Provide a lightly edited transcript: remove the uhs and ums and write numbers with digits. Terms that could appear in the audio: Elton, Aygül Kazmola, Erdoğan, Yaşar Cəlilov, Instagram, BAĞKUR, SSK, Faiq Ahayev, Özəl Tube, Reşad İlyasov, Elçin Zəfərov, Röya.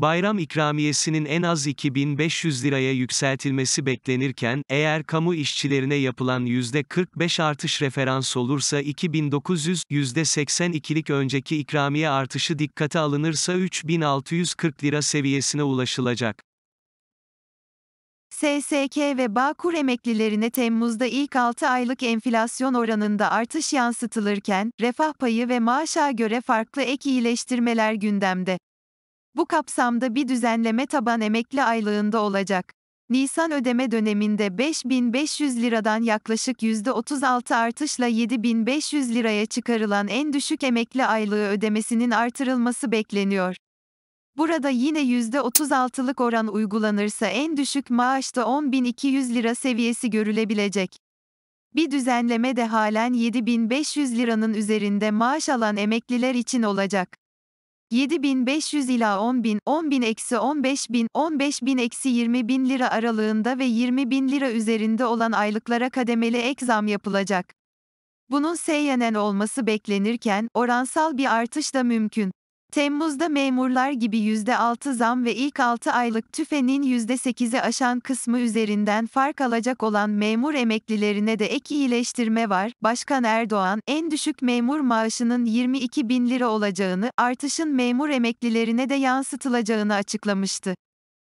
Bayram ikramiyesinin en az 2.500 liraya yükseltilmesi beklenirken, eğer kamu işçilerine yapılan %45 artış referans olursa 2.900, %82'lik önceki ikramiye artışı dikkate alınırsa 3.640 lira seviyesine ulaşılacak. SSK ve Bağkur emeklilerine Temmuz'da ilk 6 aylık enflasyon oranında artış yansıtılırken, refah payı ve maaşa göre farklı ek iyileştirmeler gündemde. Bu kapsamda bir düzenleme taban emekli aylığında olacak. Nisan ödeme döneminde 5.500 liradan yaklaşık %36 artışla 7.500 liraya çıkarılan en düşük emekli aylığı ödemesinin artırılması bekleniyor. Burada yine %36'lık oran uygulanırsa en düşük maaşta 10.200 lira seviyesi görülebilecek. Bir düzenleme de halen 7.500 liranın üzerinde maaş alan emekliler için olacak. 7.500 ila 10.000, 10.000-15.000, 15.000-20.000 lira aralığında ve 20.000 lira üzerinde olan aylıklara kademeli ek zam yapılacak. Bunun seyyanen olması beklenirken, oransal bir artış da mümkün. Temmuz'da memurlar gibi %6 zam ve ilk 6 aylık tüfenin %8'i aşan kısmı üzerinden fark alacak olan memur emeklilerine de ek iyileştirme var. Başkan Erdoğan, en düşük memur maaşının 22.000 lira olacağını, artışın memur emeklilerine de yansıtılacağını açıklamıştı.